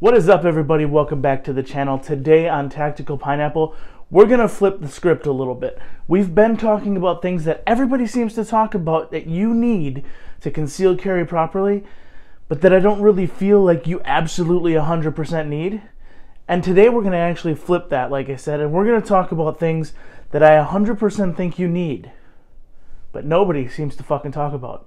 What is up, everybody? Welcome back to the channel. Today on Tactical Pineapple, we're going to flip the script a little bit. We've been talking about things that everybody seems to talk about that you need to conceal carry properly, but that I don't really feel like you absolutely 100% need. And today we're going to actually flip that, like I said, and we're going to talk about things that I 100% think you need, but nobody seems to fucking talk about.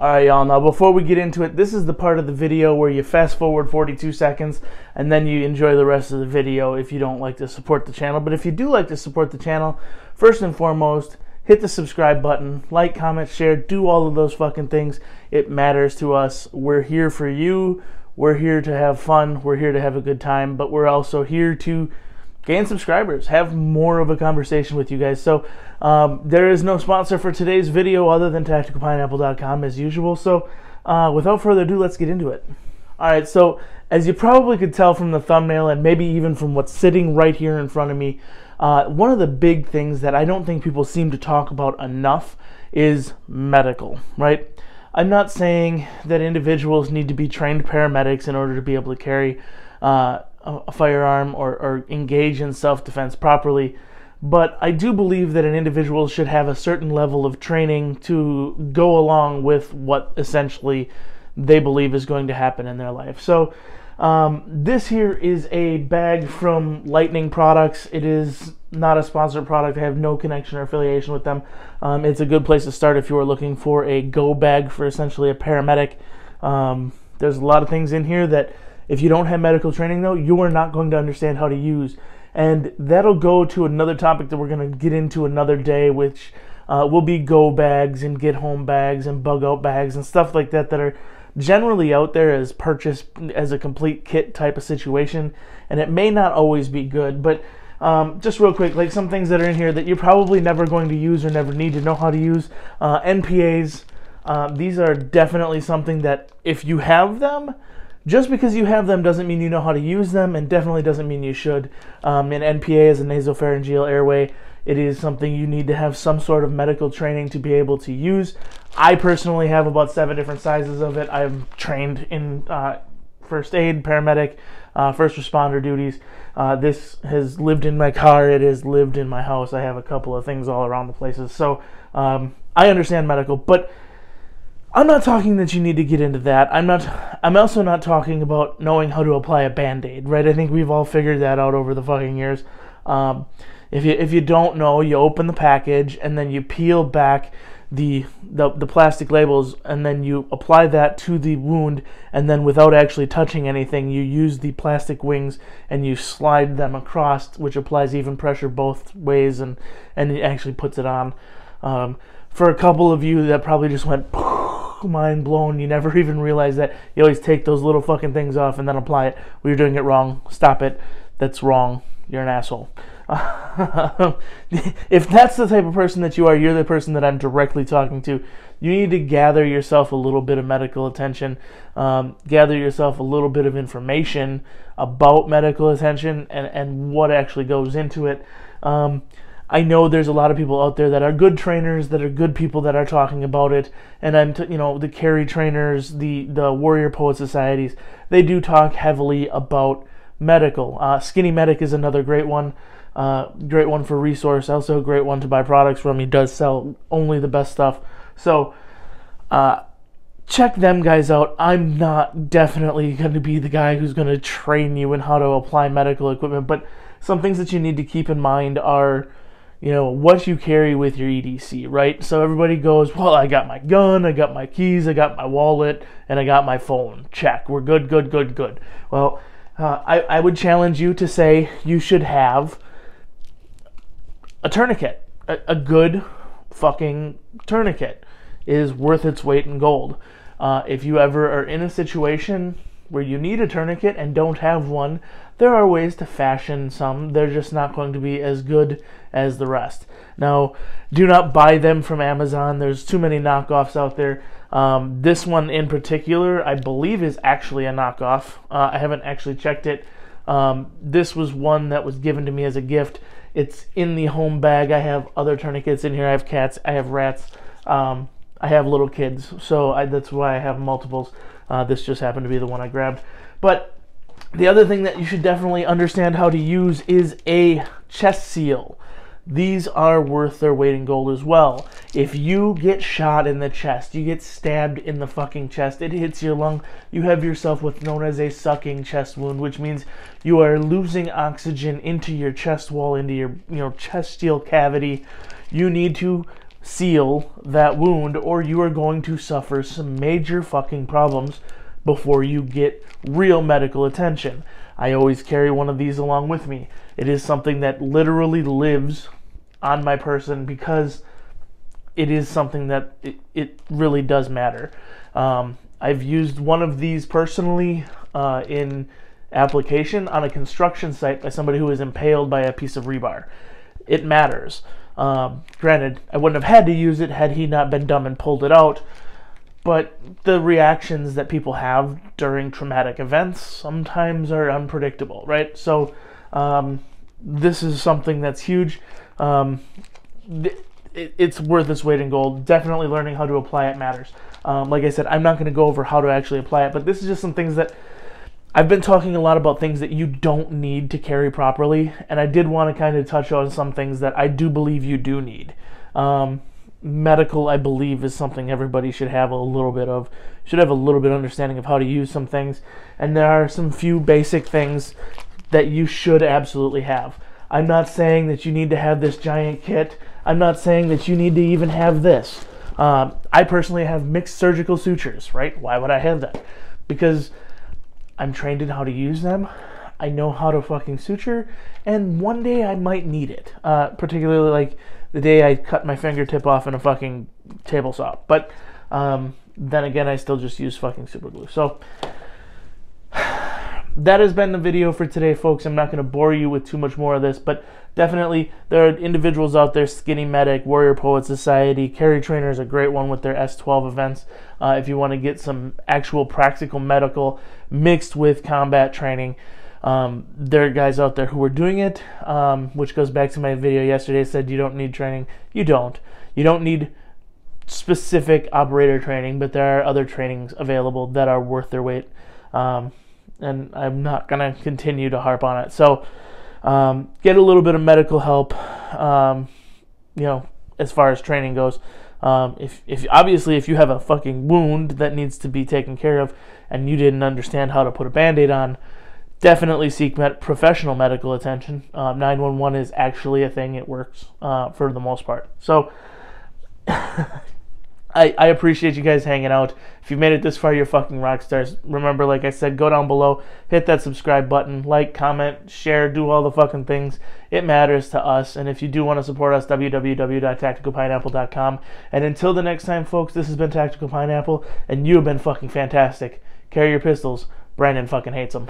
Alright y'all, now before we get into it, this is the part of the video where you fast forward 42 seconds and then you enjoy the rest of the video if you don't like to support the channel. But if you do like to support the channel, first and foremost, hit the subscribe button, like, comment, share, do all of those fucking things. It matters to us. We're here for you. We're here to have fun. We're here to have a good time, but we're also here to gain subscribers, have more of a conversation with you guys. So there is no sponsor for today's video other than tacticalpineapple.com as usual. So without further ado, let's get into it. All right, so as you probably could tell from the thumbnail and maybe even from what's sitting right here in front of me, one of the big things that I don't think people seem to talk about enough is medical, right? I'm not saying that individuals need to be trained paramedics in order to be able to carry a firearm or engage in self-defense properly, but I do believe that an individual should have a certain level of training to go along with what essentially they believe is going to happen in their life. So this here is a bag from Lightning products. It is not a sponsored product. I have no connection or affiliation with them. It's a good place to start if you are looking for a go bag for essentially a paramedic. There's a lot of things in here that if you don't have medical training, though, you are not going to understand how to use. And that'll go to another topic that we're going to get into another day, which will be go bags and get home bags and bug out bags and stuff like that that are generally out there as purchased as a complete kit type of situation. And it may not always be good, but just real quick, like some things that are in here that you're probably never going to use or never need to know how to use. NPAs, these are definitely something that if you have them, just because you have them doesn't mean you know how to use them, and definitely doesn't mean you should. An NPA is a nasopharyngeal airway. It is something you need to have some sort of medical training to be able to use. I personally have about 7 different sizes of it. I'm trained in first aid, paramedic, first responder duties. This has lived in my car. It has lived in my house. I have a couple of things all around the places. So I understand medical, but I'm not talking that you need to get into that. I'm also not talking about knowing how to apply a Band-Aid, right? I think we've all figured that out over the fucking years. If you don't know, you open the package and then you peel back the plastic labels and then you apply that to the wound, and then without actually touching anything, you use the plastic wings and you slide them across, which applies even pressure both ways and it actually puts it on. For a couple of you that probably just went mind blown, you never even realize that. You always take those little fucking things off and then apply it. Well, you're doing it wrong. Stop it. That's wrong. You're an asshole. If that's the type of person that you are, you're the person that I'm directly talking to. You need to gather yourself a little bit of medical attention, gather yourself a little bit of information about medical attention and what actually goes into it. I know there's a lot of people out there that are good trainers, that are good people that are talking about it, and the Carry Trainers, the Warrior Poet Societies, they do talk heavily about medical. Skinny Medic is another great one for resource, also a great one to buy products from. He does sell only the best stuff, so check them guys out. I'm not definitely going to be the guy who's going to train you in how to apply medical equipment, but some things that you need to keep in mind are, you know, what you carry with your EDC, right? So everybody goes, well, I got my gun, I got my keys, I got my wallet, and I got my phone. Check. We're good, good, good, good. Well, I would challenge you to say you should have a tourniquet. A good fucking tourniquet is worth its weight in gold. If you ever are in a situation where you need a tourniquet and don't have one, there are ways to fashion some. They're just not going to be as good as the rest. Now, do not buy them from Amazon. There's too many knockoffs out there. This one in particular, I believe, is actually a knockoff. I haven't actually checked it. This was one that was given to me as a gift. It's in the home bag. I have other tourniquets in here. I have cats. I have rats. I have little kids, so that's why I have multiples. This just happened to be the one I grabbed. But the other thing that you should definitely understand how to use is a chest seal. These are worth their weight in gold as well. If you get shot in the chest, you get stabbed in the fucking chest, it hits your lung, you have yourself what's known as a sucking chest wound, which means you are losing oxygen into your chest wall, into your chest cavity. You need to seal that wound or you are going to suffer some major fucking problems before you get real medical attention. I always carry one of these along with me. It is something that literally lives on my person because it is something that it really does matter. I've used one of these personally in application on a construction site by somebody who was impaled by a piece of rebar. It matters. Granted, I wouldn't have had to use it had he not been dumb and pulled it out, but the reactions that people have during traumatic events sometimes are unpredictable, right? So this is something that's huge. It's worth its weight in gold. Definitely learning how to apply it matters. Like I said, I'm not going to go over how to actually apply it, but this is just some things that I've been talking a lot about, things that you don't need to carry properly, and I did want to kind of touch on some things that I do believe you do need. Medical, I believe, is something everybody should have a little bit of, understanding of how to use some things, and there are some few basic things that you should absolutely have. I'm not saying that you need to have this giant kit. I'm not saying that you need to even have this. I personally have mixed surgical sutures, right? Why would I have that? Because I'm trained in how to use them. I know how to fucking suture, and one day I might need it, particularly like the day I cut my fingertip off in a fucking table saw. But then again, I still just use fucking super glue. So that has been the video for today, folks. I'm not going to bore you with too much more of this, but definitely there are individuals out there, Skinny Medic, Warrior Poet Society, Carry Trainer is a great one with their S12 events. If you want to get some actual practical medical mixed with combat training, there are guys out there who are doing it, which goes back to my video yesterday. I said you don't need training. You don't. You don't need specific operator training, but there are other trainings available that are worth their weight, and I'm not going to continue to harp on it. So get a little bit of medical help, as far as training goes. If obviously if you have a fucking wound that needs to be taken care of and you didn't understand how to put a Band-Aid on, definitely seek professional medical attention. 911 is actually a thing. It works for the most part. So I appreciate you guys hanging out. If you've made it this far, you're fucking rock stars. Remember, like I said, go down below, hit that subscribe button, like, comment, share, do all the fucking things. It matters to us. And if you do want to support us, www.tacticalpineapple.com. And until the next time, folks, this has been Tactical Pineapple, and you have been fucking fantastic. Carry your pistols. Brandon fucking hates them.